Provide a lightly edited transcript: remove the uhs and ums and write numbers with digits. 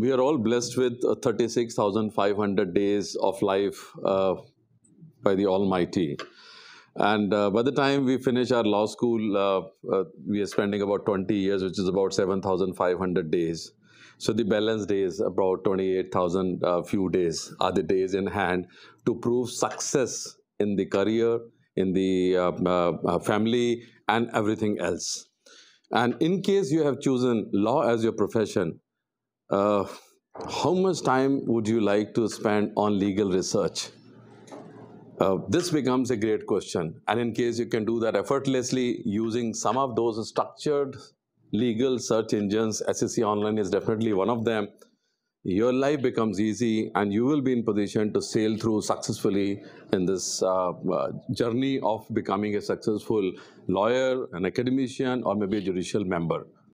We are all blessed with 36,500 days of life by the Almighty. And by the time we finish our law school, we are spending about 20 years, which is about 7,500 days. So the balance days, about 28,000 few days, are the days in hand to prove success in the career, in the family, and everything else. And in case you have chosen law as your profession, how much time would you like to spend on legal research? This becomes a great question. And in case you can do that effortlessly using some of those structured legal search engines, SCC Online is definitely one of them. Your life becomes easy and you will be in position to sail through successfully in this journey of becoming a successful lawyer, an academician, or maybe a judicial member.